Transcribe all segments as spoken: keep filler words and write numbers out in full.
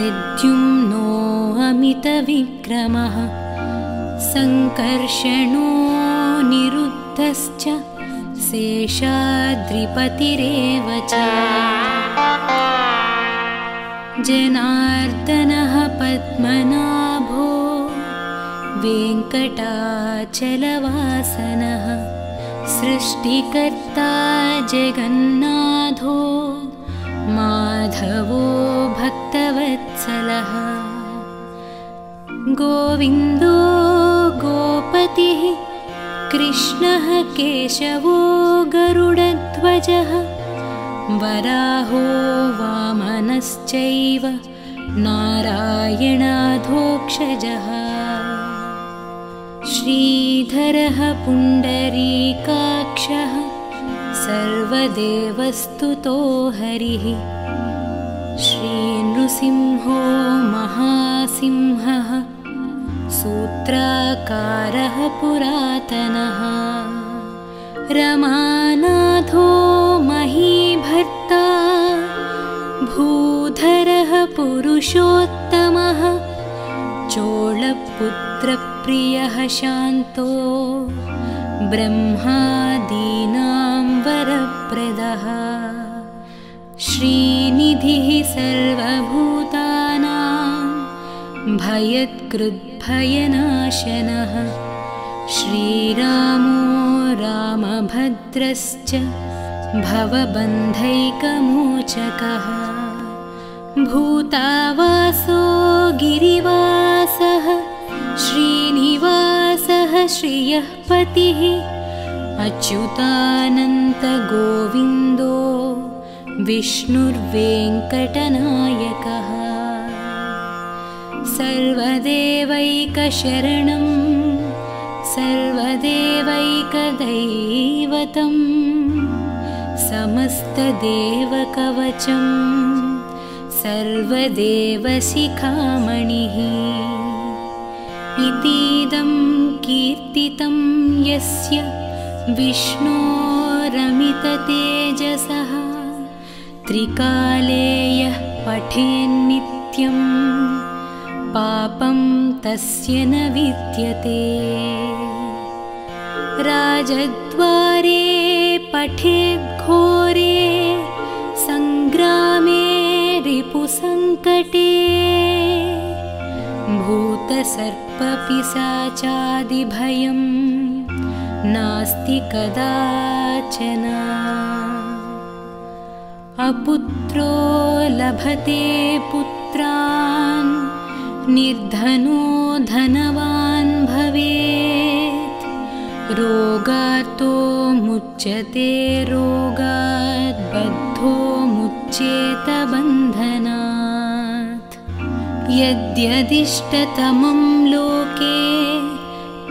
प्रद्युम्नो अमितविक्रमः संकर्षणो निरुद्धश्च शेषाद्रिपतिरेव च जनार्दनः पद्मनाभो वेङ्कटाचलवासनः सृष्टिकर्ता जगन्नाथो माधवो भक्तवत्सलः गोविन्दो गोपतिः कृष्णः केशवो गरुडध्वजः वराहो वामनश्चैव नारायणाधोक्षजः श्रीधरः पुण्डरीकाक्षः सर्वदेवस्तुतो हरिः श्रीनृसिंहो महासिंहः सूत्राकारः पुरातनः रमानाथो महीभर्ता भूधरः पुरुषोत्तमः चोळपुत्रप्रियः शान्तो ब्रह्मादीनां वरप्रदः श्रीनिधिः सर्वभूतानां भयत्कृद्भयनाशनः श्रीरामो रामभद्रश्च भवबन्धैकमोचकः भूतावासो गिरिवासः श्रीनिवासः श्रियः पतिः अच्युतानन्तगोविन्दो विष्णुर्वेङ्कटनायकः सर्वदेवैकशरणं सर्वदेवैकदैवतं समस्तदेवकवचं सर्वदेवशिखामणिः इतीदं कीर्तितं यस्य विष्णोरमिततेजसः त्रिकाले यः पठेन्नित्यं पापं तस्य न विद्यते राजद्वारे पठेद्घोरे संग्रामे रिपुसंकटे भूतसर्पपिशाचादिभयं नास्ति कदाचन अपुत्रो लभते पुत्रान् निर्धनो धनवान् भवेत् रोगार्तो मुच्यते रोगात् बद्धो मुच्येत बन्धनात् यद्यदिष्टतमं लोके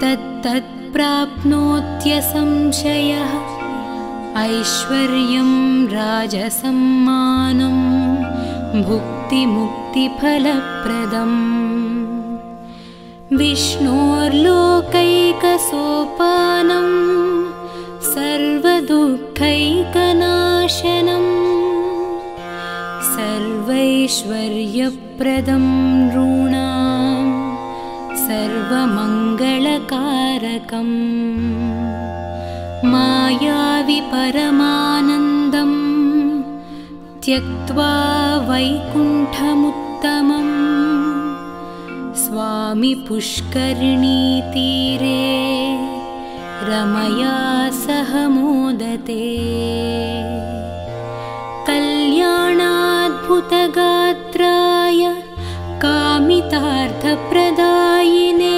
तत्तत् प्राप्नोत्य संशयः ऐश्वर्यं राजसं मानं भुक्तिमुक्तिफलप्रदम् विष्णोर्लोकैकसोपानं सर्वदुःखैकनाशनं सर्वैश्वर्यप्रदं नृणां सर्वमङ्गलकारकम् मायाविपरमानन्दं त्यक्त्वा वैकुण्ठमुत्तमम् स्वामी पुष्करिणीतीरे रमया सह मोदते कल्याणाद्भुतगात्राय कामितार्थप्रदायिने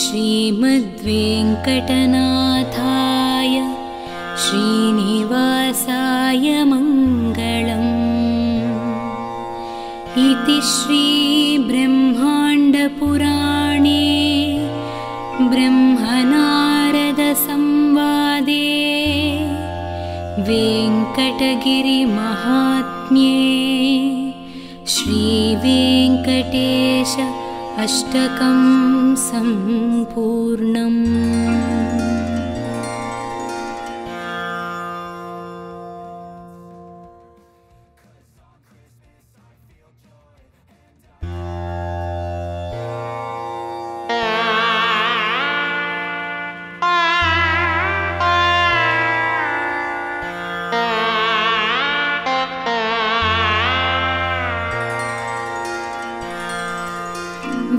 श्रीमद्वेङ्कटनाथाय श्रीनिवासाय मङ्गलम् इति श्रीब्रह्माण्डपुराणे ब्रह्मनारदसंवादे वेङ्कटगिरिमाहात्म्ये श्रीवेङ्कटेश अष्टकं सम्पूर्णम्।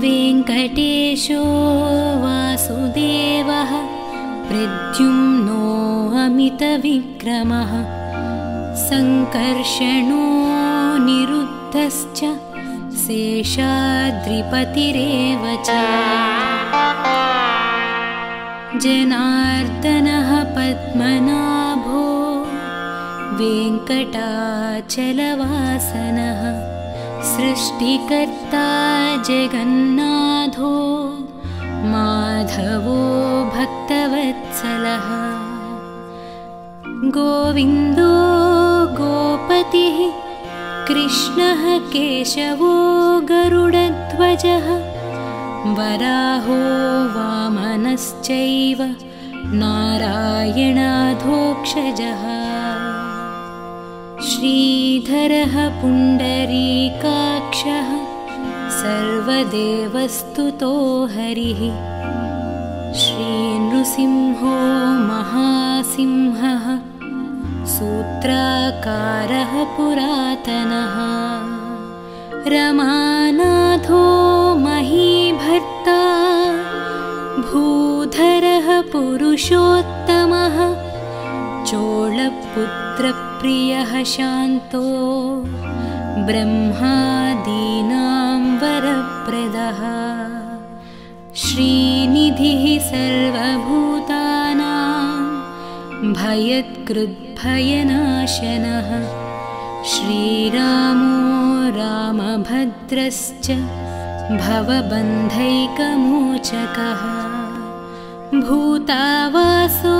वेङ्कटेशो वासुदेवः प्रद्युम्नो अमितविक्रमः संकर्षणो निरुद्धश्च शेषाद्रिपतिरेव च जनार्दनः पद्मनाभो वेङ्कटाचलवासनः सृष्टिकर्ता जगन्नाथो माधवो भक्तवत्सलः गोविन्दो गोपतिः कृष्णः केशवो गरुडध्वजः वराहो वामनश्चैव नारायणाधोक्षजः श्रीधरः पुण्डरीकाक्षः सर्वदेवस्तुतो हरिः श्रीनृसिंहो महासिंहः सूत्राकारः पुरातनः रमानाथो महीभर्ता भूधरः पुरुषोत्तमः चोळपुत्रः प्रियः शान्तो ब्रह्मादीनां वरप्रदः श्रीनिधिः सर्वभूतानां भयत्कृद्भयनाशनः श्रीरामो रामभद्रश्च भवबन्धैकमोचकः भूतावासो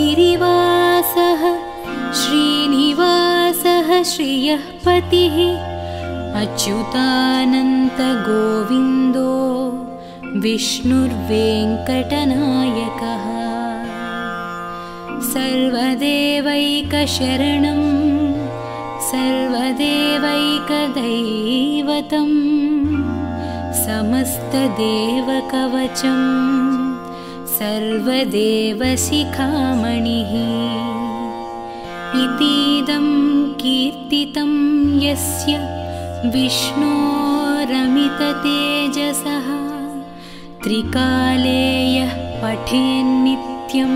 गिरिवासः श्रीनिवासः श्रियः पतिः अच्युतानन्तगोविन्दो विष्णुर्वेङ्कटनायकः सर्वदेवैकशरणं सर्वदेवैकदैवतं समस्तदेवकवचं सर्वदेवशिखामणिः इतीदं कीर्तितं यस्य विष्णोरमिततेजसः त्रिकाले यः पठेन्नित्यं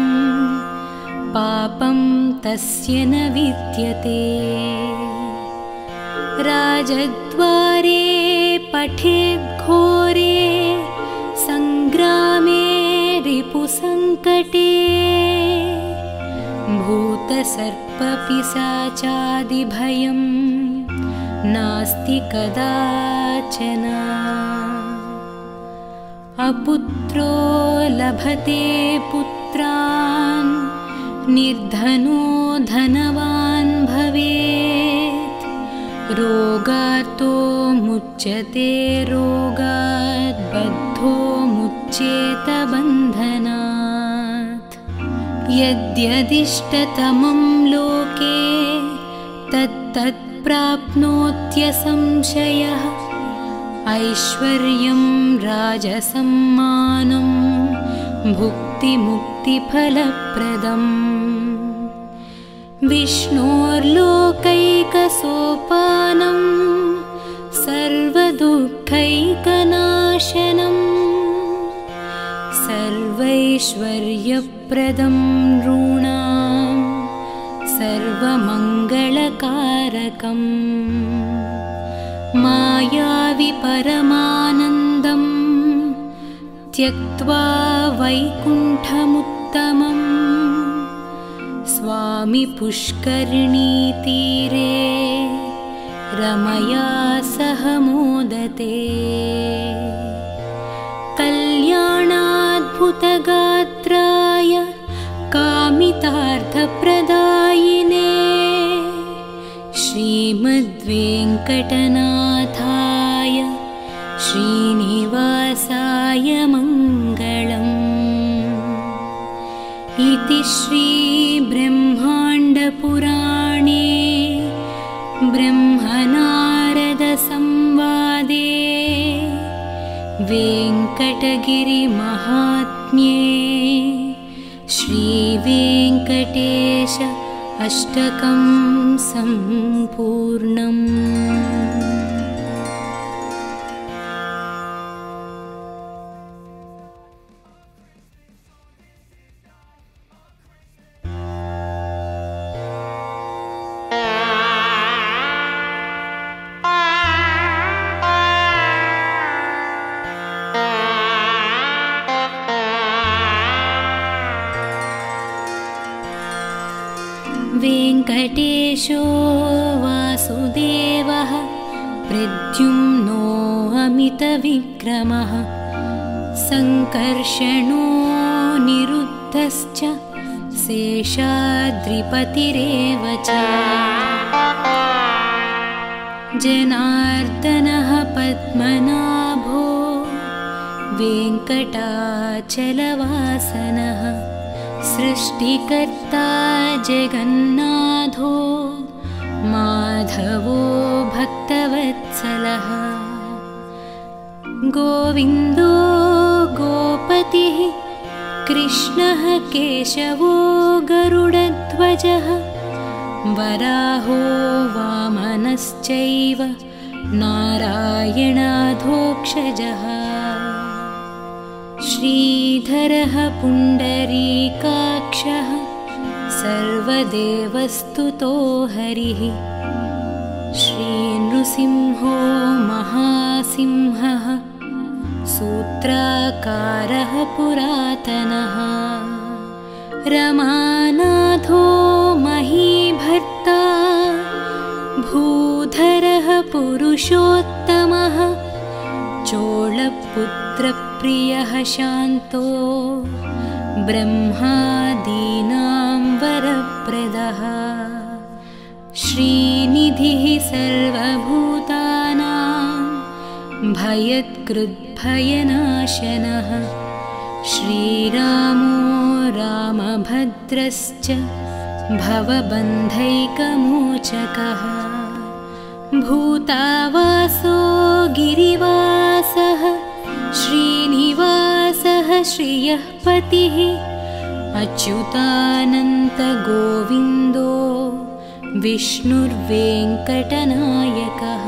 पापं तस्य न विद्यते राजद्वारे पठेद्घोरे संग्रामे रिपुसंकटे भूतसर्पपिशाचादिभयं नास्ति कदाचन अपुत्रो लभते पुत्रान् निर्धनो धनवान् भवेत् रोगार्तो मुच्यते रोगात् बद्धो मुच्येत बन्धनात् यद्यदिष्टतमं लोके तत्तत्प्राप्नोत्य संशयः ऐश्वर्यं राजसं मानं भुक्तिमुक्तिफलप्रदम् विष्णोर्लोकैकसोपानं सर्वदुःखैकनाशनम् सर्वैश्वर्यप्रदं नृणां सर्वमङ्गलकारकं मायाविपरमानन्दं त्यक्त्वा वैकुण्ठमुत्तमं स्वामी पुष्करिणीतीरे रमया सह मोदते कल्याणाद्भुतगात्राय कामितार्थप्रदायिने श्रीमद्वेङ्कटनाथाय श्रीनिवासाय मङ्गलम् इति श्रीब्रह्माण्डपुराणे ब्रह्मनारदसंवादे वेङ्कटगिरिमाहात्म्ये श्रीवेङ्कटेश अष्टकं सम्पूर्णम्। प्रद्युम्नो अमितविक्रमः संकर्षणो निरुद्धश्च शेषाद्रिपतिरेव च जनार्दनः पद्मनाभो वेङ्कटाचलवासनः सृष्टिकर्ता जगन्नाथो माधवो भक्तवत्सलः गोविन्दो गोपतिः कृष्णः केशवो गरुडध्वजः वराहो वामनश्चैव नारायणाधोक्षजः श्रीधरः पुण्डरीकाक्षः सर्वदेवस्तुतो हरिः श्रीनृसिंहो महासिंहः सूत्राकारः पुरातनः रमानाथो महीभर्ता भूधरः पुरुषोत्तमः चोळपुत्रप्रियः शान्तो ब्रह्मादीनां वरप्रदः श्रीनिधिः सर्वभूतानां भयत्कृद्भयनाशनः श्रीरामो रामभद्रश्च भवबन्धैकमोचकः भूतावासो गिरिवासः श्रीनिवासः श्रियः पतिः अच्युतानन्तगोविन्दो विष्णुर्वेङ्कटनायकः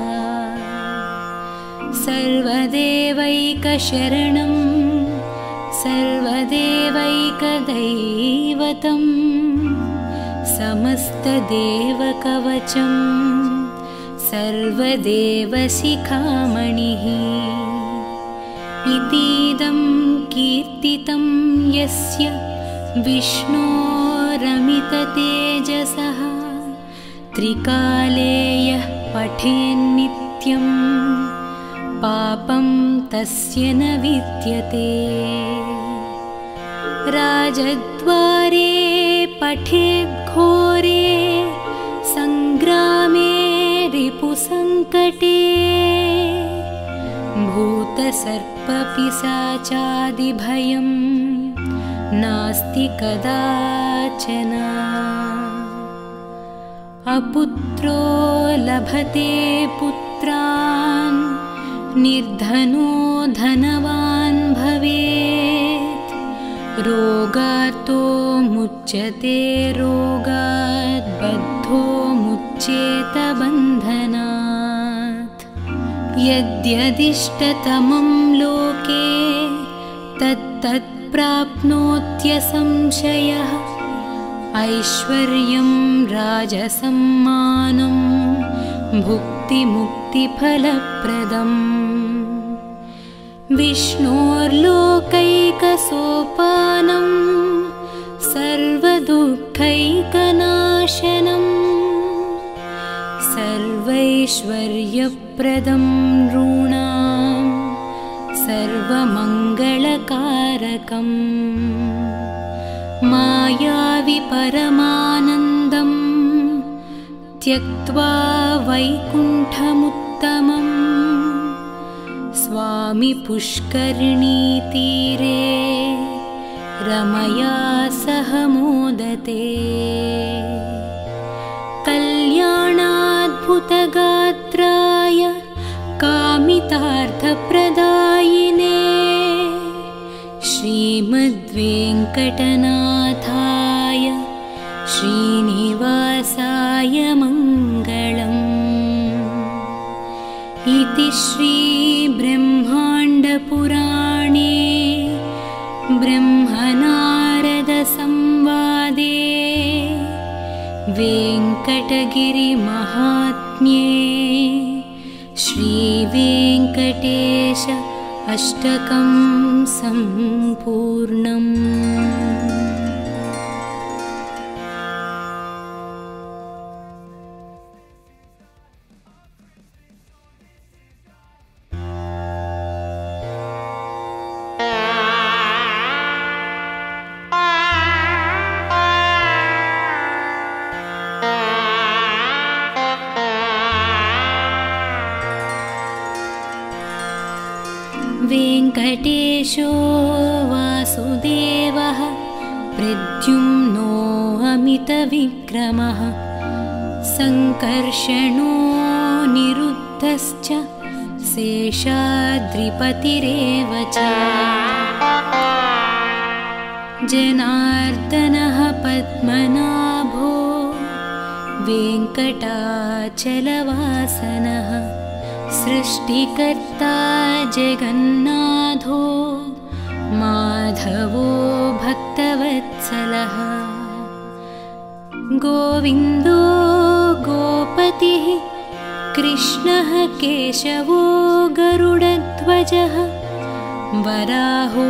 सर्वदेवैकशरणं सर्वदेवैकदैवतं समस्तदेवकवचं सर्वदेवशिखामणिः इतीदं कीर्तितं यस्य विष्णोरमिततेजसः त्रिकाले यः पठेन्नित्यं पापं तस्य न विद्यते राजद्वारे पठेद्घोरे संग्रामे रिपुसंकटे भूतसर्पपिशाचादिभयं नास्ति कदाचन अपुत्रो लभते पुत्रान् निर्धनो धनवान् भवेत् रोगार्तो मुच्यते रोगात् बद्धो मुच्येत बन्धनात् यद्यदिष्टतमं लोके तत्तत् प्राप्नोत्य संशयः ऐश्वर्यं राजसं मानं भुक्तिमुक्तिफलप्रदम् विष्णोर्लोकैकसोपानं सर्वदुःखैकनाशनं सर्वैश्वर्यप्रदं नृणां सर्वमङ्गलकारकम् मायावि परमानन्दं त्यक्त्वा वैकुण्ठमुत्तमं स्वामी पुष्करिणीतीरे रमया सह मोदते कल्याणाद्भुतगात्राय कामितार्थप्रदायिने श्रीमद्वेङ्कटनाथाय श्रीनिवासाय मङ्गलम् इति श्रीब्रह्माण्डपुराणे ब्रह्मनारदसंवादे वेङ्कटगिरिमाहात्म्ये श्रीवेङ्कटेश अष्टकं सम्पूर्णम्। वेङ्कटेशो वासुदेवः प्रद्युम्नो अमितविक्रमः संकर्षणो निरुद्धश्च शेषाद्रिपतिरेव च जनार्दनः पद्मनाभो वेङ्कटाचलवासनः सृष्टिकर्ता जगन्नाथो माधवो भक्तवत्सलः गोविन्दो गोपतिः कृष्णः केशवो गरुडध्वजः वराहो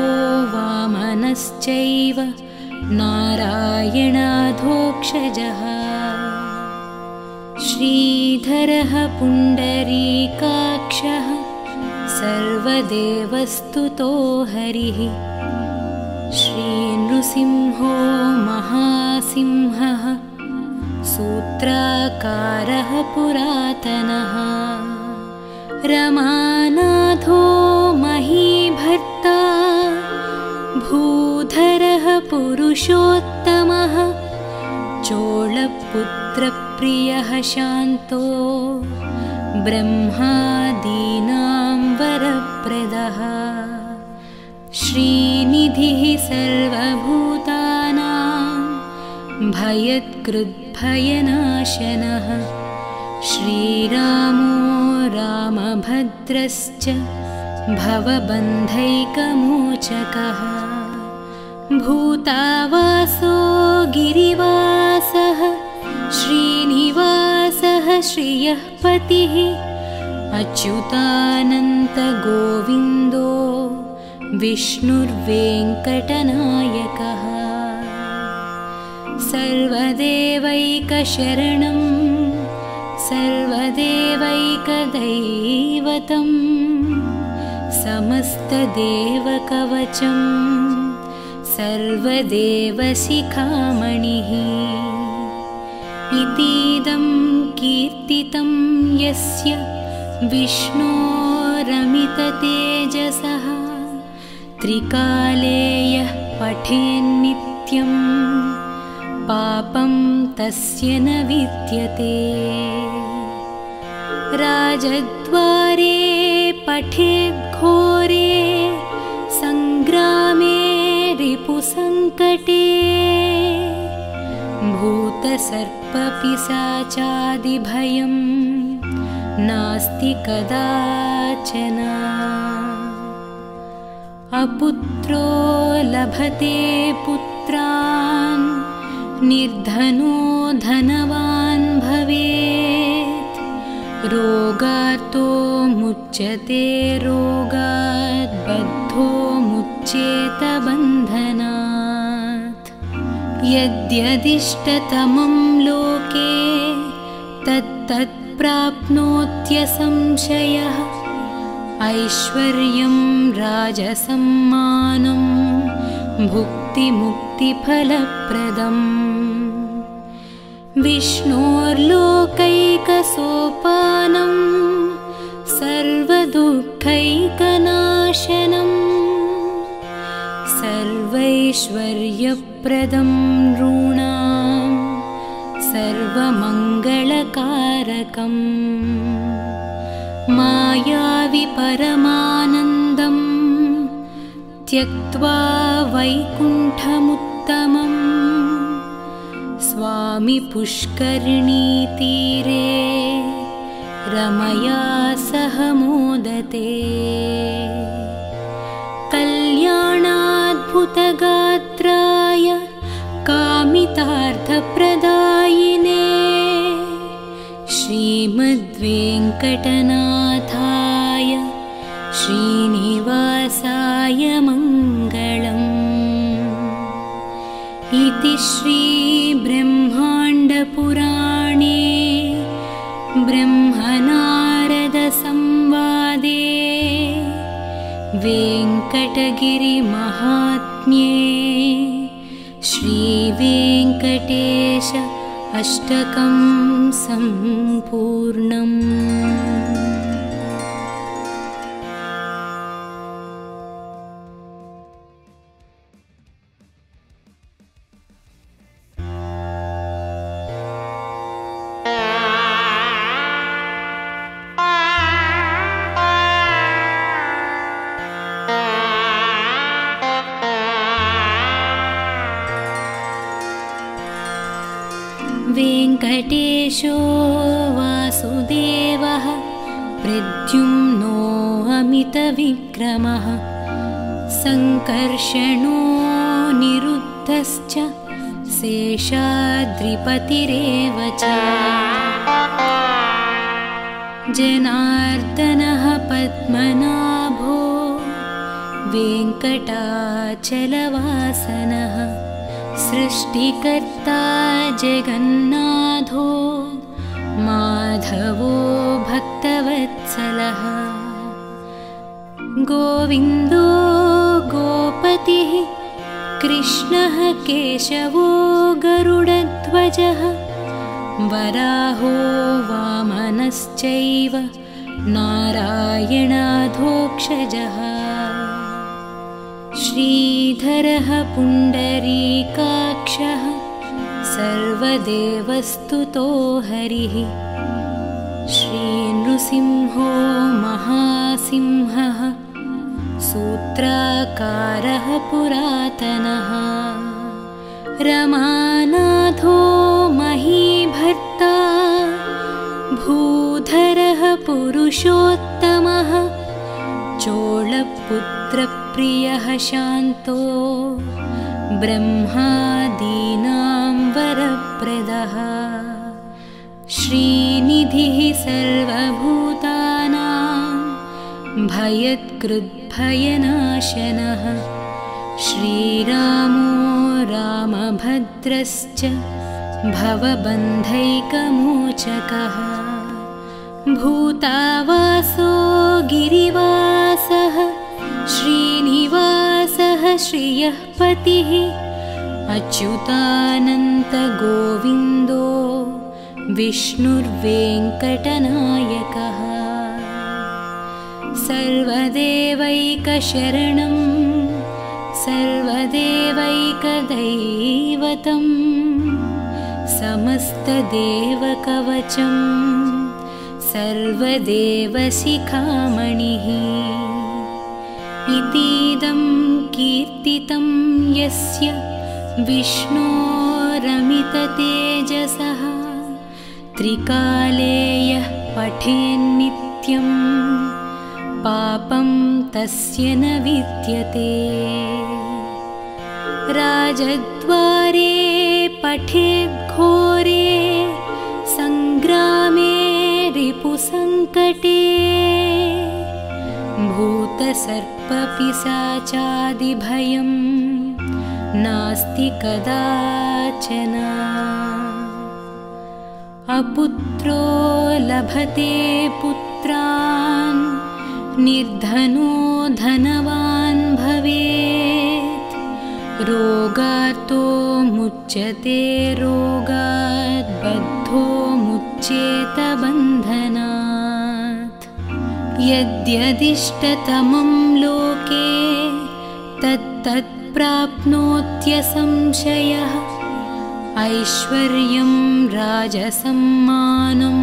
वामनश्चैव नारायणाधोक्षजः श्रीधरः पुण्डरीकाक्षः सर्वदेवस्तुतो हरिः श्रीनृसिंहो महासिंहः सूत्राकारः पुरातनः रमानाथो महीभर्ता भूधरः पुरुषोत्तमः चोळपुत्रः प्रियः शान्तो ब्रह्मादीनां वरप्रदः श्रीनिधिः सर्वभूतानां भयत्कृद्भयनाशनः श्रीरामो रामभद्रश्च भवबन्धैकमोचकः भूतावासो गिरिवासः श्रीनिवासः श्रियः पतिः अच्युतानन्तगोविन्दो विष्णुर्वेङ्कटनायकः सर्वदेवैकशरणं सर्वदेवैकदैवतं समस्तदेवकवचं सर्वदेवशिखामणिः इतीदं कीर्तितं यस्य विष्णोरमिततेजसः त्रिकाले यः पठेन्नित्यं पापं तस्य न विद्यते राजद्वारे पठेद्घोरे संग्रामे रिपुसंकटे भूतसर्पपिशाचादिभयं नास्ति कदाचन अपुत्रो लभते पुत्रान् निर्धनो धनवान् भवेत् रोगार्तो मुच्यते रोगात् बद्धो मुच्येत बन्धनात् यद्यदिष्टतमं लोके तत्तत् प्राप्नोत्य संशयः ऐश्वर्यं राजसं मानं भुक्तिमुक्तिफलप्रदम् विष्णोर्लोकैकसोपानं सर्वदुःखैकनाशनं सर्वैश्वर्यप्रदं नृणां सर्वमङ्गलकारकम् मायाविपरमानन्दं त्यक्त्वा वैकुण्ठमुत्तमम् स्वामी पुष्करिणीतीरे रमया सह मोदते कल्याणाद्भुतगात्राय कामितार्थप्रदायिने श्रीमद्वेङ्कटनाथाय श्रीनिवासाय मङ्गलम् इति श्रीब्रह्माण्डपुराणे ब्रह्मनारदसंवादे वेङ्कटगिरिमहात्म्ये श्रीवेङ्कटेश अष्टकं सम्पूर्णम्। नो अमितविक्रमः संकर्षणो निरुद्धश्च शेषाद्रिपतिरेव च जनार्दनः पद्मनाभो वेङ्कटाचलवासनः सृष्टिकर्ता जगन्नाथो माधवो भक्तवत्सलः गोविन्दो गोपतिः कृष्णः केशवो गरुडध्वजः वराहो वामनश्चैव नारायणाधोक्षजः श्रीधरः पुण्डरीकाक्षः सर्वदेवस्तुतो हरिः श्रीनृसिंहो महासिंहः सूत्राकारः पुरातनः रमानाथो महीभर्ता भूधरः पुरुषोत्तमः चोळपुत्रप्रियः शान्तो ब्रह्मादीनां वरप्रदः श्रीनिधिः सर्वभूतानां भयत्कृद्भयनाशनः श्रीरामो रामभद्रश्च भवबन्धैकमोचकः भूतावासो गिरिवासः श्रीनिवासः श्रियः पतिः अच्युतानन्तगोविन्दो विष्णुर्वेङ्कटनायकः सर्वदेवैकशरणं सर्वदेवैकदैवतं समस्तदेवकवचं सर्वदेवशिखामणिः इतीदं कीर्तितं यस्य विष्णोरमिततेजसः त्रिकाले यः पठेन्नित्यं पापं तस्य न विद्यते राजद्वारे पठेद्घोरे संग्रामे रिपुसंकटे भूतसर्पपिशाचादिभयं नास्ति कदाचन अपुत्रो लभते पुत्रान् निर्धनो धनवान् भवेत् रोगार्तो मुच्यते रोगात् बद्धो मुच्येत बन्धनात् यद्यदिष्टतमं लोके तत्तत् प्राप्नोत्य संशयः ऐश्वर्यं राजसं मानं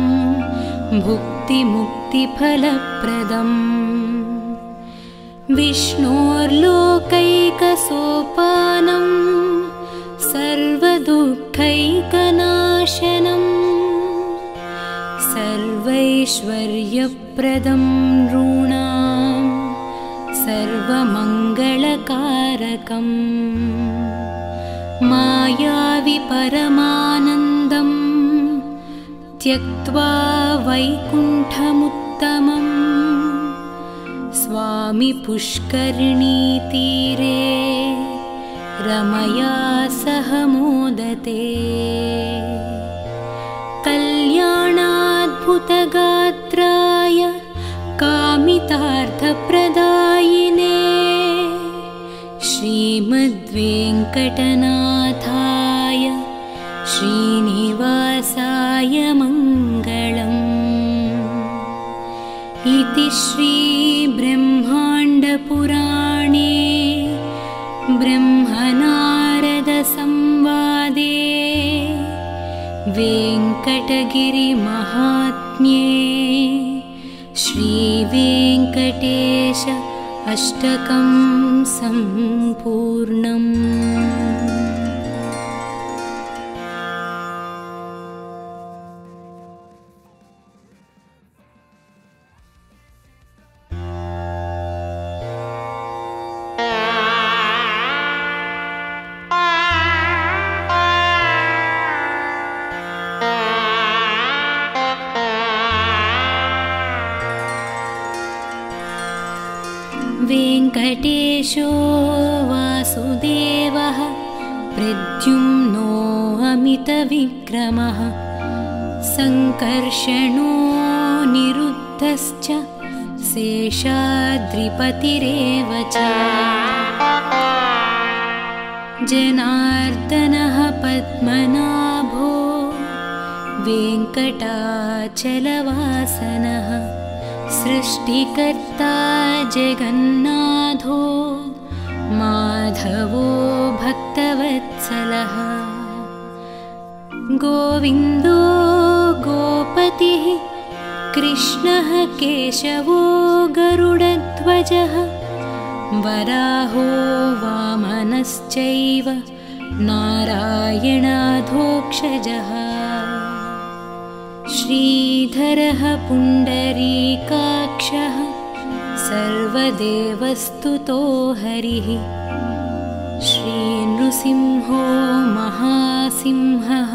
भुक्तिमुक्तिफलप्रदम् विष्णोर्लोकैकसोपानं सर्वदुःखैकनाशनं सर्वैश्वर्यप्रदं नृणां सर्वमङ्गलकारकम् मायावि परमानन्दं त्यक्त्वा वैकुण्ठमुत्तमं स्वामी पुष्करिणीतीरे रमया सह मोदते कल्याणाद्भुतगात्राय कामितार्थप्रदायिने श्रीमद्वेङ्कटनाथाय श्रीनिवासाय मङ्गलम् इति श्रीब्रह्माण्डपुराणे ब्रह्मनारदसंवादे वेङ्कटगिरिमाहात्म्ये श्रीवेङ्कटेश अष्टकं सम्पूर्णम्। वेङ्कटेशो वासुदेवः प्रद्युम्नो अमितविक्रमः संकर्षणो निरुद्धश्च शेषाद्रिपतिरेव च जनार्दनः पद्मनाभो वेङ्कटाचलवासनः सृष्टिकर्ता जगन्नाथो माधवो भक्तवत्सलः गोविन्दो गोपतिः कृष्णः केशवो गरुडध्वजः वराहो वामनश्चैव नारायणाधोक्षजः श्रीधरः पुण्डरीकाक्षः सर्वदेवस्तुतो हरिः श्रीनृसिंहो महासिंहः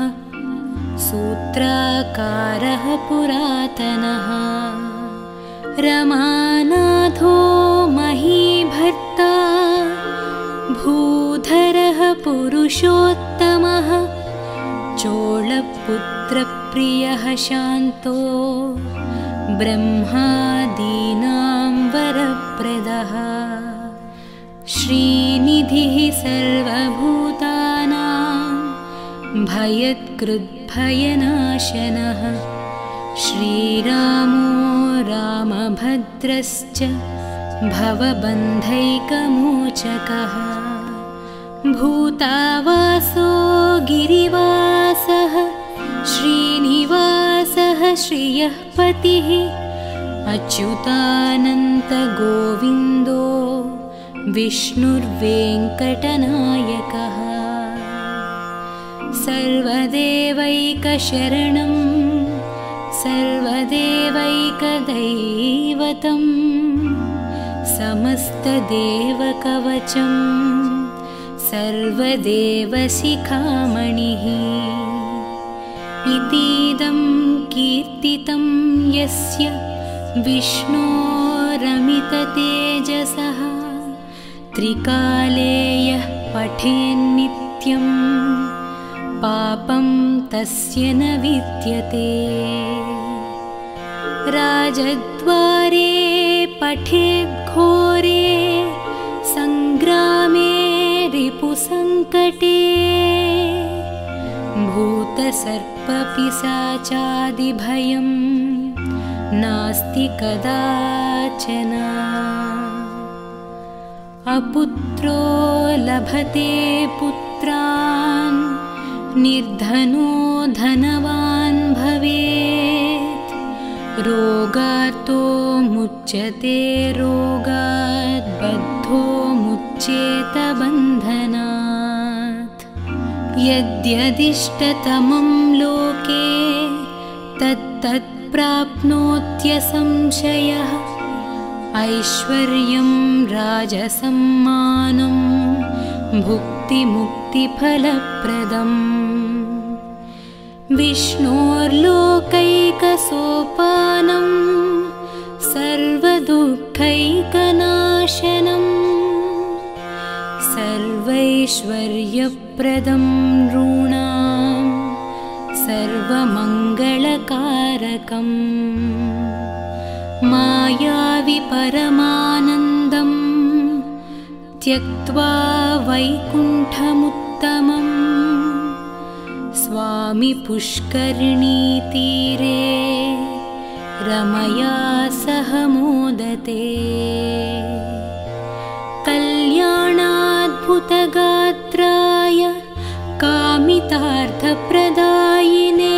सूत्राकारः पुरातनः रमानाथो महीभर्ता भूधरः पुरुषोत्तमः चोळपुत्रः प्रियः शान्तो ब्रह्मादीनां वरप्रदः श्रीनिधिः सर्वभूतानां भयत्कृद्भयनाशनः श्रीरामो रामभद्रश्च भवबन्धैकमोचकः भूतावासो गिरिवासः श्रीनिवासः श्रियः पतिः अच्युतानन्तगोविन्दो विष्णुर्वेङ्कटनायकः सर्वदेवैकशरणं सर्वदेवैकदैवतं समस्तदेवकवचं सर्वदेवशिखामणिः इतीदं कीर्तितं यस्य विष्णोरमिततेजसः त्रिकाले यः पठेन्नित्यं पापं तस्य न विद्यते राजद्वारे पठेद्घोरे संग्रामे रिपुसंकटे भूतसर्पपिशाचादिभयं नास्ति कदाचन अपुत्रो लभते पुत्रान् निर्धनो धनवान् भवेत् रोगार्तो मुच्यते रोगात् बद्धो मुच्येत बन्धनात् यद्यदिष्टतमं लोके तत्तत् प्राप्नोत्य संशयः ऐश्वर्यं राजसं मानं भुक्तिमुक्तिफलप्रदम् विष्णोर्लोकैकसोपानं सर्वदुःखैकनाशनम् सर्वैश्वर्यप्रदं नृणां सर्वमङ्गलकारकं मायाविपरमानन्दं त्यक्त्वा वैकुण्ठमुत्तमं स्वामी पुष्करिणीतीरे रमया सह मोदते कल्याणाद्भुतगात्राय कामितार्थप्रदायिने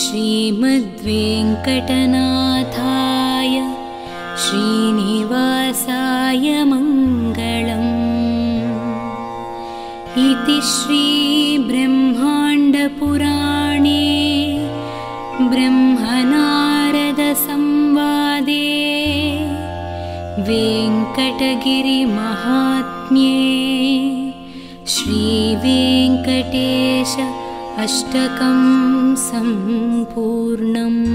श्रीमद्वेङ्कटनाथाय श्रीनिवासाय मङ्गलम् इति श्रीब्रह्माण्डपुराणे ब्रह्मनारदसंवादे वेङ्कटगिरिमहात्म्ये श्रीवेङ्कटेश अष्टकं सम्पूर्णम्।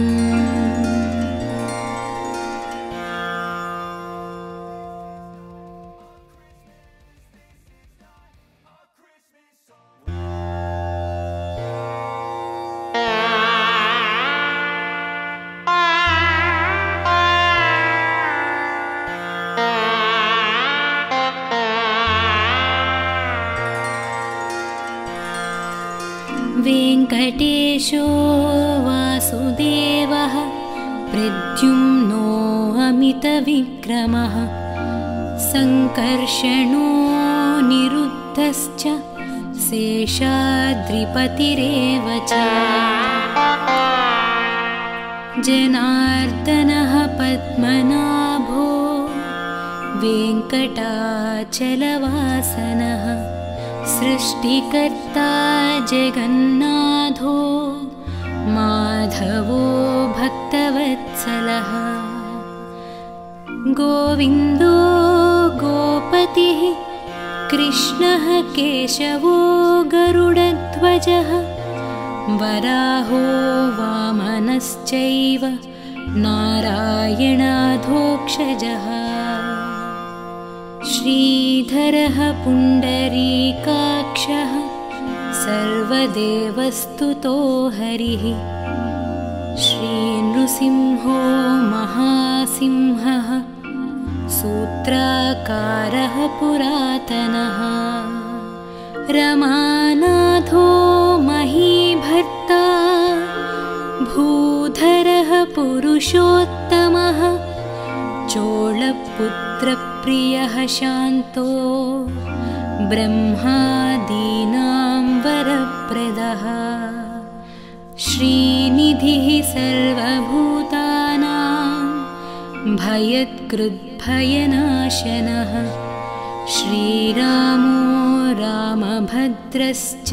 अमितविक्रमः संकर्षणो निरुद्धश्च शेषाद्रिपतिरेव च जनार्दनः पद्मनाभो वेङ्कटाचलवासनः सृष्टिकर्ता जगन्नाथो माधवो भक्तवत्सलः गोविन्दो गोपतिः कृष्णः केशवो गरुडध्वजः वराहो वामनश्चैव नारायणाधोक्षजः श्रीधरः पुण्डरीकाक्षः सर्वदेवस्तुतो हरिः श्रीनृसिंहो महासिंहः सूत्राकारः पुरातनः रमानाथो महीभर्ता भूधरः पुरुषोत्तमः चोळपुत्रः प्रियः शान्तो ब्रह्मादीनां वरप्रदः श्रीनिधिः सर्वभूतानां भयत्कृद्भयनाशनः श्रीरामो रामभद्रश्च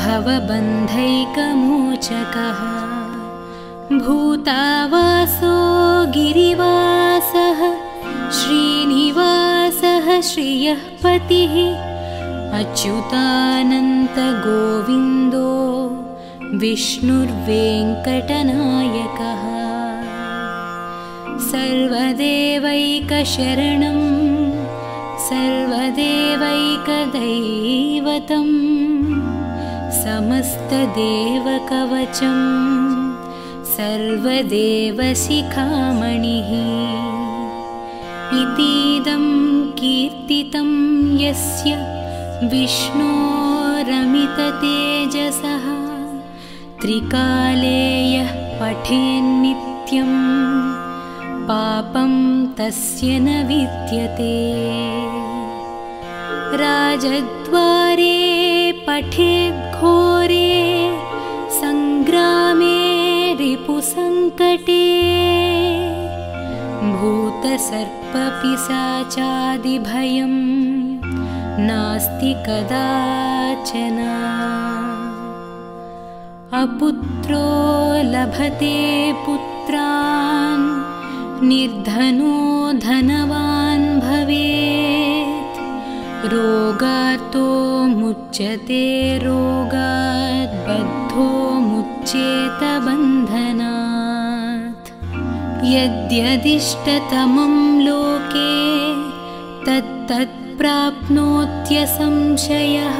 भवबन्धैकमोचकः भूतावासो गिरिवासः श्रीनिवासः श्रियः पतिः अच्युतानन्तगोविन्दो विष्णुर्वेङ्कटनायकः सर्वदेवैकशरणं सर्वदेवैकदैवतं समस्तदेवकवचं सर्वदेवशिखामणिः इतीदं कीर्तितं यस्य विष्णोरमिततेजसः त्रिकाले यः पठेन्नित्यं पापं तस्य न विद्यते राजद्वारे पठेद्घोरे संग्रामे रिपुसंकटे भूतसर्पपिशाचादिभयं नास्ति कदाचन अपुत्रो लभते पुत्रान् निर्धनो धनवान् भवेत् रोगार्तो मुच्यते रोगात् बद्धो मुच्येत बन्धनात् यद्यदिष्टतमं लोके तत्तत्प्राप्नोत्य संशयः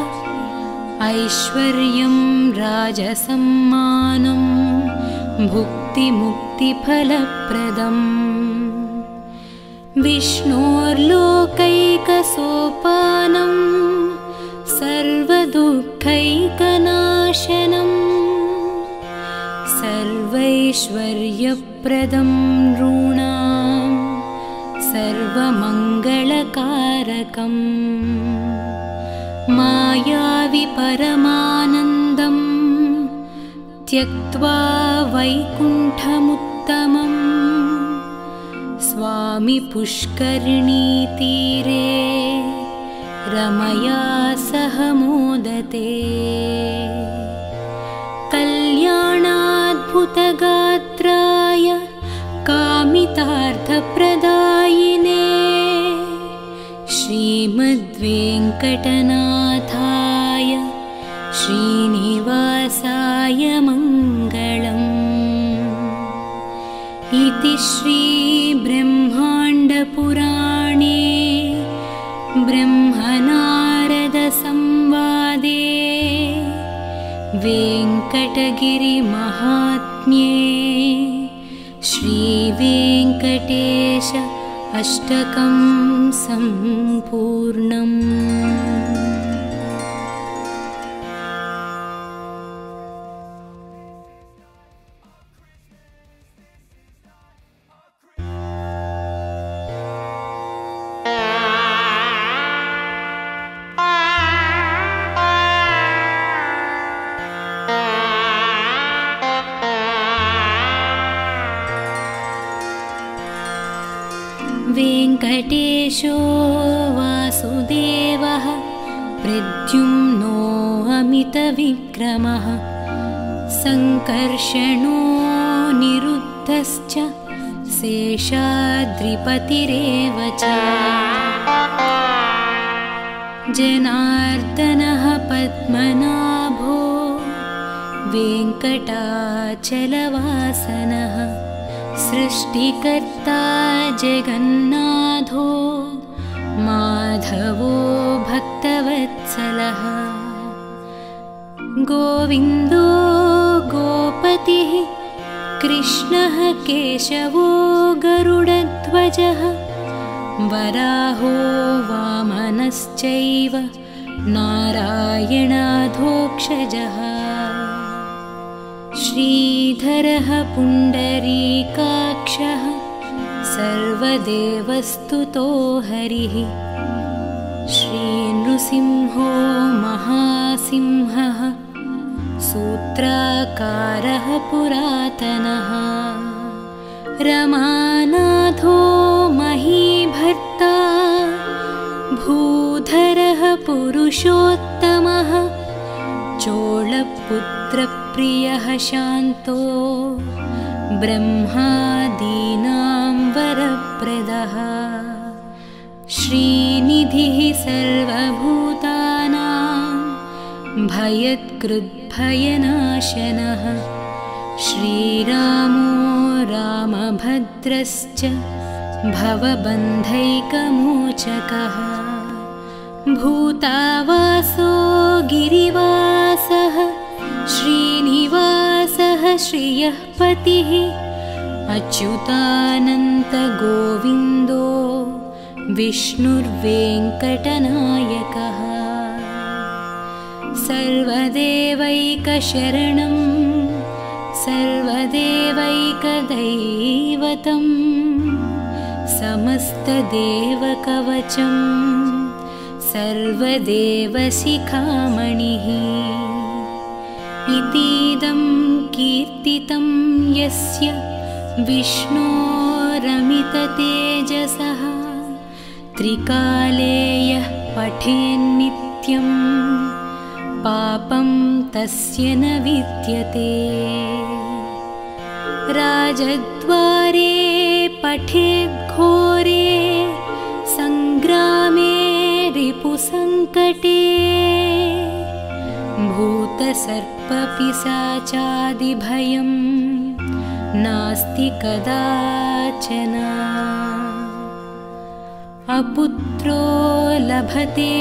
ऐश्वर्यं राजसं मानं भुक्तिमुक्तिफलप्रदम् विष्णोर्लोकैकसोपानं सर्वदुःखैकनाशनं सर्वैश्वर्यप्रदं नृणां सर्वमङ्गलकारकं मायाविपरमानन्दं त्यक्त्वा वैकुण्ठमुत्तमं स्वामी पुष्करिणीतीरे रमया सह मोदते कल्याणाद्भुतगात्राय कामितार्थप्रदायिने श्रीमद्वेङ्कटनाथाय श्रीनिवासाय मङ्गलम् इति श्रीब्रह्माण्डपुराणे ब्रह्मनारदसंवादे वेङ्कटगिरिमाहात्म्ये श्रीवेङ्कटेश अष्टकं सम्पूर्णम्। वेङ्कटेशो वासुदेवः प्रद्युम्नो अमितविक्रमः संकर्षणो निरुद्धश्च शेषाद्रिपतिरेव च जनार्दनः पद्मनाभो वेङ्कटाचलवासनः सृष्टिकर्ता जगन्नाथो माधवो भक्तवत्सलः गोविन्दो गोपतिः कृष्णः केशवो गरुडध्वजः वराहो वामनश्चैव नारायणाधोक्षजः श्रीधरः पुण्डरीकाक्षः सर्वदेवस्तुतो हरिः श्रीनृसिंहो महासिंहः सूत्राकारः पुरातनः रमानाथो महीभर्ता भूधरः पुरुषोत्तमः चोळपुत्रप्रियः शान्तो ब्रह्मादीनां वरप्रदः श्रीनिधिः सर्वभूतानां भयत्कृद्भयनाशनः श्रीरामो रामभद्रश्च भवबन्धैकमोचकः भूतावासो गिरिवासः श्रीनिवासः श्रियः पतिः अच्युतानन्तगोविन्दो विष्णुर्वेङ्कटनायकः सर्वदेवैकशरणं सर्वदेवैकदैवतं समस्तदेवकवचम् सर्वदेवशिखामणिः इतीदं कीर्तितं यस्य विष्णोरमिततेजसः त्रिकाले यः पठेन्नित्यं पापं तस्य न विद्यते राजद्वारे पठेद्घोरे सङ्ग्रामे रिपुसङ्कटे भूतसर्पपिशाचादिभयं नास्ति कदाचन अपुत्रो लभते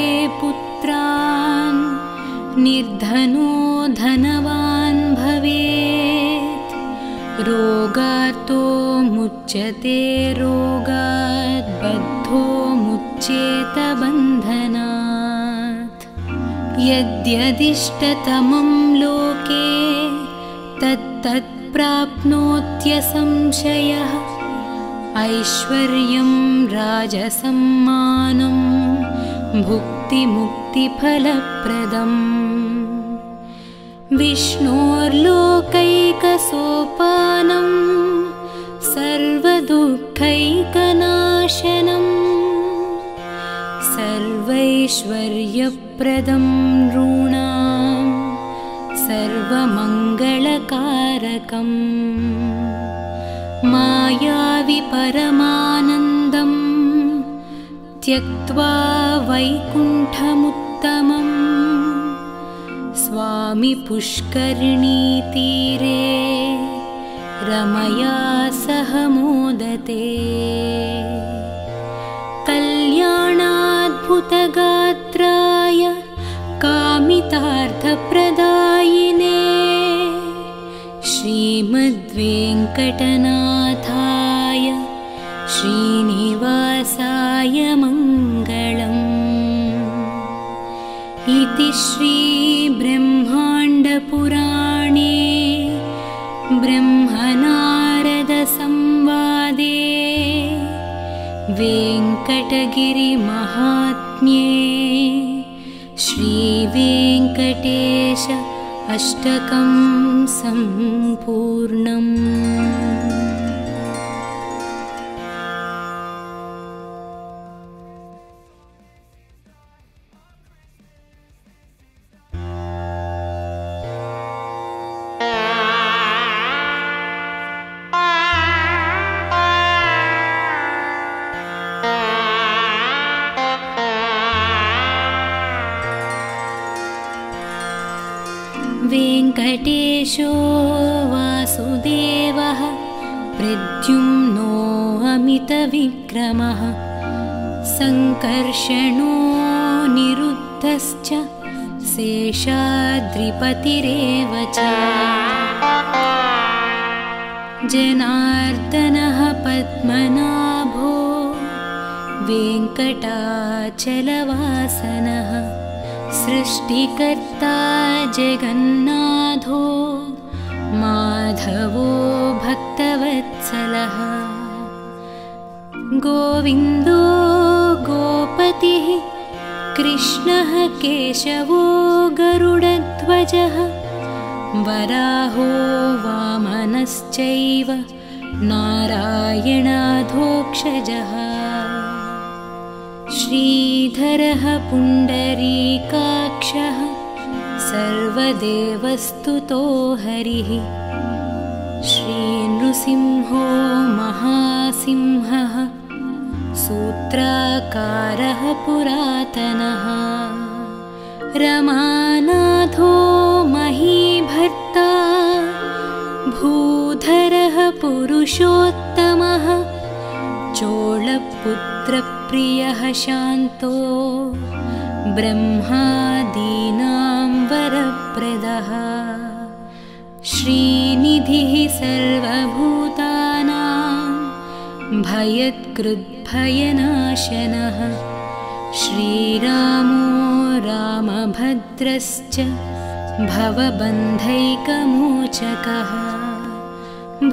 पुत्रान् निर्धनो धनवान् भवेत् रोगार्तो मुच्यते रोगात् बद्धो चेतबन्धनात् यद्यदिष्टतमं लोके तत्तत् प्राप्नोत्य संशयः ऐश्वर्यं राजसं मानं भुक्तिमुक्तिफलप्रदम् विष्णोर्लोकैकसोपानं सर्वदुःखैकनाशनम् सर्वैश्वर्यप्रदं नृणां सर्वमङ्गलकारकं मायाविपरमानन्दं त्यक्त्वा वैकुण्ठमुत्तमं स्वामी पुष्करिणीतीरे रमया सह मोदते कल्याणाद्भुतगात्राय कामितार्थप्रदायिने श्रीमद्वेङ्कटनाथाय श्रीनिवासाय मङ्गलम् इति श्रीब्रह्माण्डपुराणे ब्रह्मनारदसंवादे वेङ्कटगिरिमहात्म्ये श्रीवेङ्कटेश अष्टकं सम्पूर्णम्। अमित विक्रमः संकर्षणो निरुद्धश्च शेषाद्रिपतिरेव च जनार्दनः पद्मनाभो वेङ्कटाचलवासनः सृष्टिकर्ता जगन्नाथो माधवो भक्तवत्सलः गोविन्दो गोपतिः कृष्णः केशवो गरुडध्वजः वराहो वामनश्चैव नारायणाधोक्षजः श्रीधरः पुण्डरीकाक्षः सर्वदेवस्तुतो हरिः श्रीनृसिंहो महासिंहः सूत्राकारः पुरातनः रमानाथो महीभर्ता भूधरः पुरुषोत्तमः चोळपुत्रप्रियः शान्तो ब्रह्मादीनां वरप्रदः श्रीनिधिः सर्वभूतानां भयत्कृद्भयनाशनः श्रीरामो रामभद्रश्च भवबन्धैकमोचकः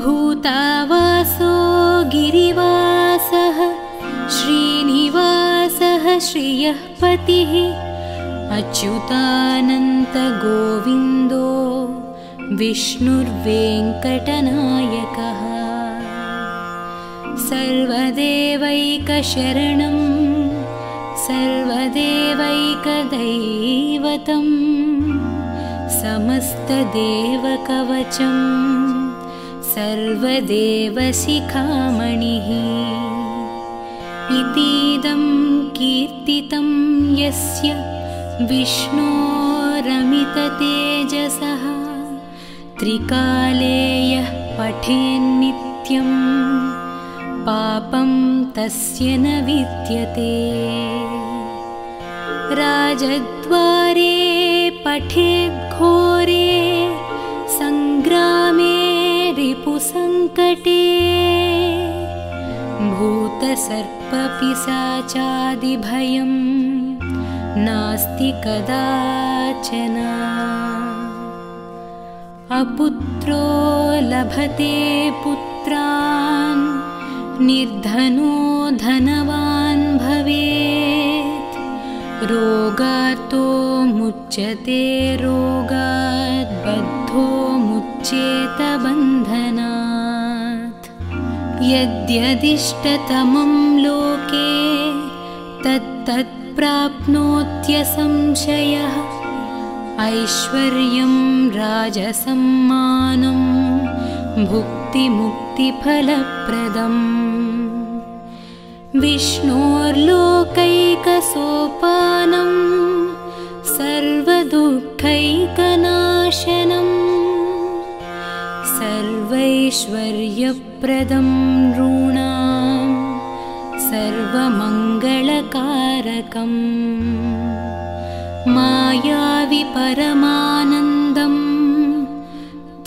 भूतावासो गिरिवासः श्रीनिवासः श्रियः पतिः अच्युतानन्तगोविन्दो विष्णुर्वेङ्कटनायकः सर्वदेवैकशरणं सर्वदेवैकदैवतं समस्तदेवकवचं सर्वदेवशिखामणिः इतीदं कीर्तितं यस्य विष्णोरमिततेजसः त्रिकाले यः पठेन्नित्यं पापं तस्य न विद्यते राजद्वारे पठेद्घोरे सङ्ग्रामे रिपुसङ्कटे भूतसर्पपिशाचादिभयं नास्ति कदाचन अपुत्रो लभते पुत्रान् निर्धनो धनवान् भवेत् रोगार्तो मुच्यते रोगात् बद्धो मुच्येत बन्धनात् यद्यदिष्टतमं लोके तत्तत् प्राप्नोत्य संशयः ऐश्वर्यं राजसं मानं भुक्तिमुक्तिफलप्रदम् विष्णोर्लोकैकसोपानं सर्वदुःखैकनाशनं सर्वैश्वर्यप्रदं नृणां सर्वमङ्गलकारकम् मायावि परमानन्दं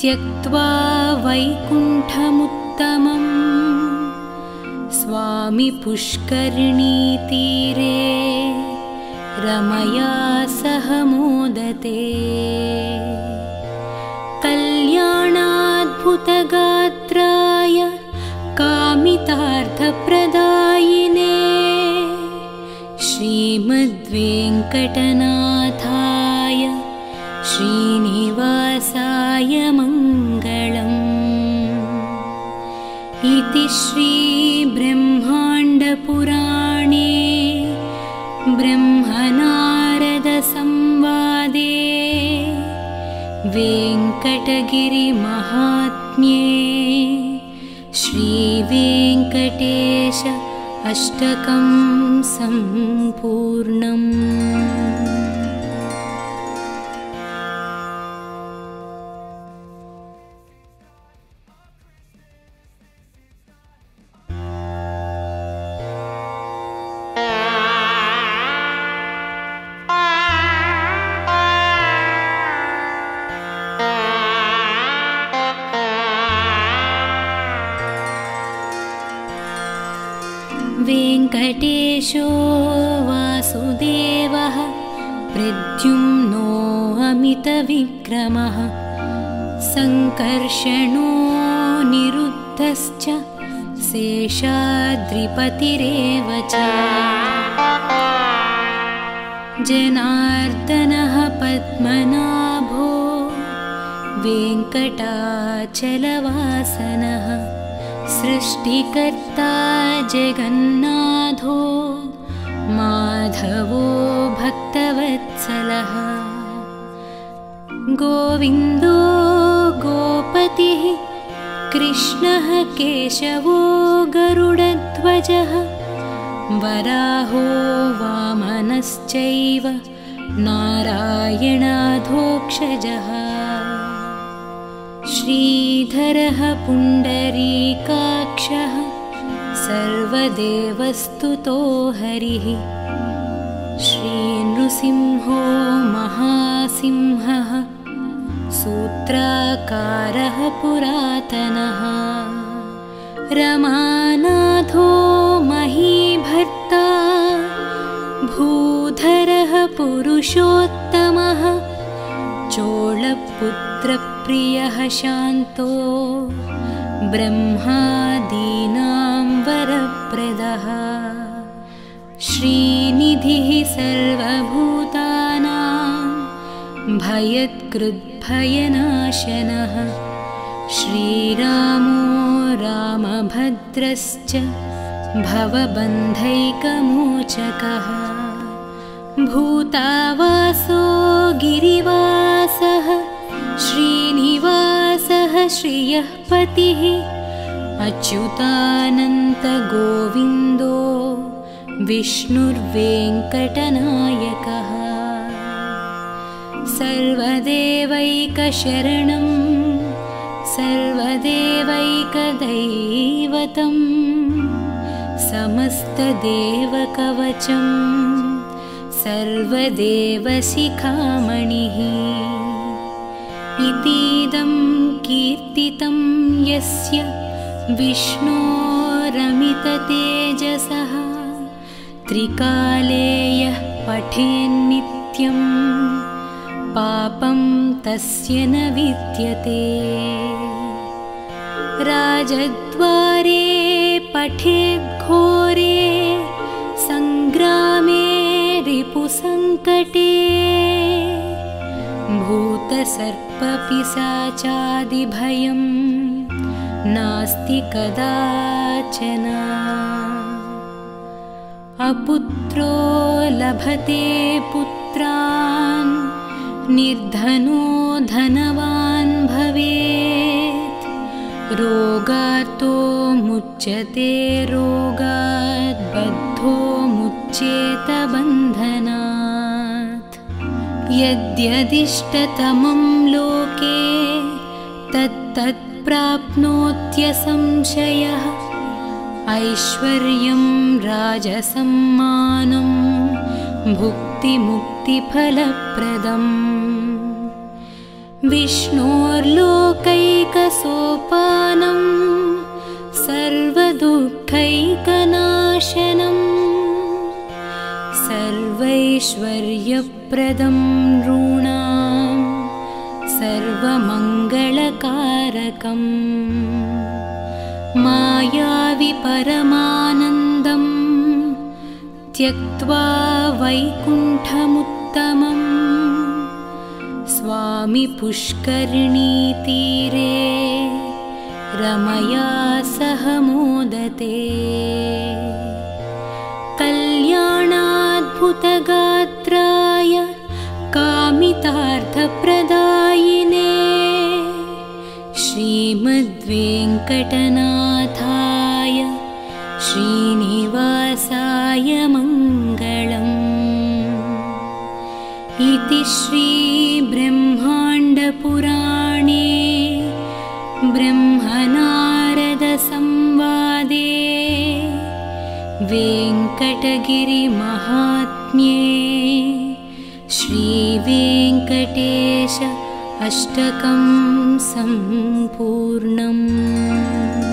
त्यक्त्वा वैकुण्ठमुत्तमं स्वामी पुष्करिणीतीरे रमया सह मोदते कल्याणाद्भुतगात्राय कामितार्थप्रदायिने श्रीमद्वेङ्कटनाथाय श्रीनिवासाय मङ्गलम् इति श्रीब्रह्माण्डपुराणे ब्रह्मनारदसंवादे वेङ्कटगिरिमाहात्म्ये श्रीवेङ्कटेश अष्टकं सम्पूर्णम्। वेङ्कटेशो वासुदेवः प्रद्युम्नो अमितविक्रमः संकर्षणो निरुद्धश्च शेषाद्रिपतिरेव च जनार्दनः पद्मनाभो वेङ्कटाचलवासनः सृष्टिकर्ता जगन्नाथो माधवो भक्तवत्सलः गोविन्दो गोपतिः कृष्णः केशवो गरुडध्वजः वराहो वामनश्चैव नारायणाधोक्षजः श्रीधरः पुण्डरीकाक्षः सर्वदेवस्तुतो हरिः श्रीनृसिंहो महासिंहः सूत्राकारः पुरातनः रमानाथो महीभर्ता भूधरः पुरुषोत्तमः चोळपुत्रप्रियः शान्तो ब्रह्मादीनां वरप्रदः श्रीनिधिः सर्वभूतानां भयत्कृद्भयनाशनः श्रीरामो रामभद्रश्च भवबन्धैकमोचकः भूतावासो गिरिवासः श्रीनिवासः श्रियः पतिः अच्युतानन्तगोविन्दो विष्णुर्वेङ्कटनायकः सर्वदेवैकशरणं सर्वदेवैकदैवतं समस्तदेवकवचं सर्वदेवशिखामणिः इतीदं कीर्तितं यस्य विष्णोरमिततेजसः त्रिकाले यः पठेन्नित्यं पापं तस्य न विद्यते राजद्वारे पठेद्घोरे संग्रामे रिपुसंकटे भूतसर्पपिशाचादिभयं नास्ति कदाचन अपुत्रो लभते पुत्रान् निर्धनो धनवान् भवेत् रोगार्तो मुच्यते रोगात् बद्धो मुच्येत बन्धनात् यद्यदिष्टतमं लोके तत्तत् प्राप्नोत्य संशयः ऐश्वर्यं राजसं मानं भुक्तिमुक्तिफलप्रदम् विष्णोर्लोकैकसोपानं सर्वदुःखैकनाशनं सर्वैश्वर्यप्रदं नृणां सर्वमङ्गलकारकम् मायावि परमानन्दं त्यक्त्वा वैकुण्ठमुत्तमं स्वामी पुष्करिणीतीरे रमया सह मोदते कल्याणाद्भुतगात्राय कामितार्थप्रदायिने श्रीमद्वेङ्कटनाथाय श्रीनिवासाय मङ्गलम् इति श्रीब्रह्माण्डपुराणे ब्रह्मनारदसंवादे वेङ्कटगिरिमाहात्म्ये श्रीवेङ्कटेश अष्टकं सम्पूर्णम्।